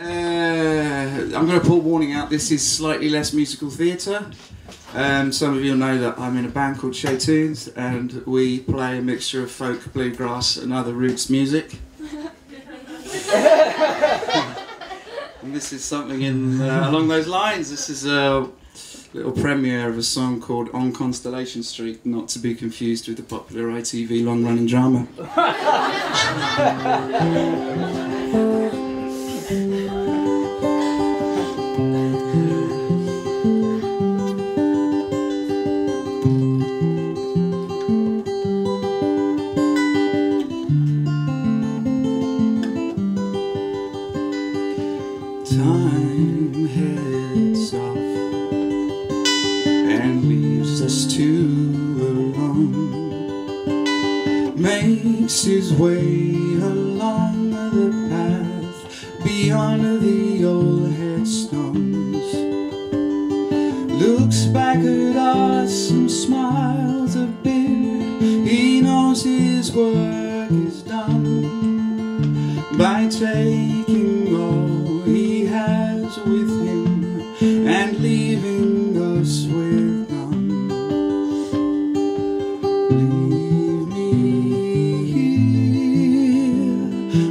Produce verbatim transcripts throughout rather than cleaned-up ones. Uh, I'm going to put a warning out, this is slightly less musical theatre. Um, some of you know that I'm in a band called Sheytoons, and we play a mixture of folk, bluegrass and other roots music. And this is something in uh, along those lines. This is a little premiere of a song called On Constellation Street, not to be confused with the popular I T V long-running drama. Time heads off and leaves us two alone, makes his way along the path beyond the old headstones, looks back at us and smiles a bit. He knows his work is done by taking all he with him and leaving us with none. Leave me here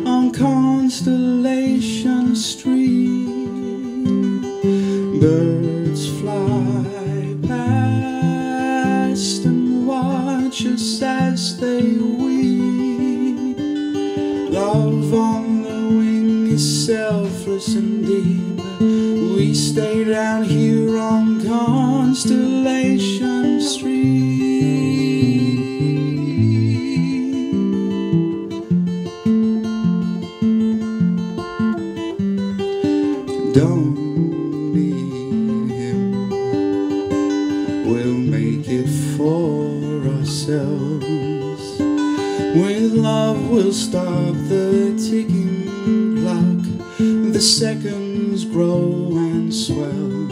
on Constellation Street. Birds fly past and watch us as they weep. Love on the wing is selfless indeed. We stay down here on Constellation Street. Don't need him, we'll make it for ourselves. With love we'll stop the ticking clock, the second grow and swell.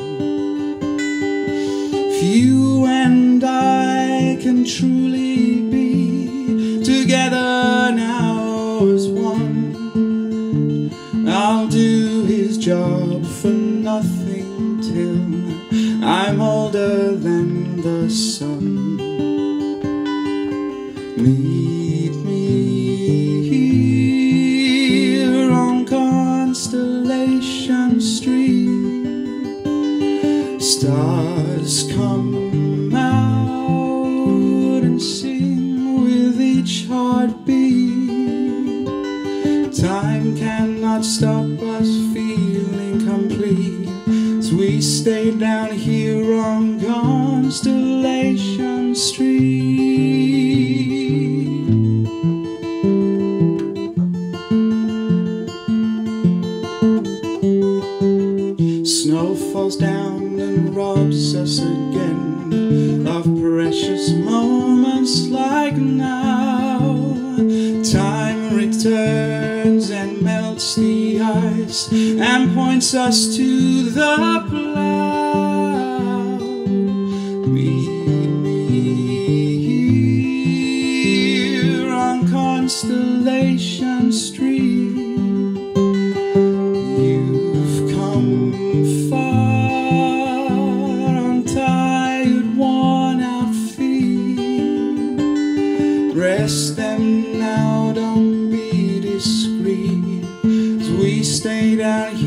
If you and I can truly be together now as one, I'll do his job for nothing till I'm older than the sun. Meet me here on Constellation Street. Stars come out and sing with each heartbeat. Time cannot stop us feeling complete, so we stay down here on Constellation Street. Snow falls down and robs us again of precious moments like now. Time returns and melts the ice and points us to the plough. Meet me here on Constellation Street. Dress them now, don't be discreet, as we stay down here.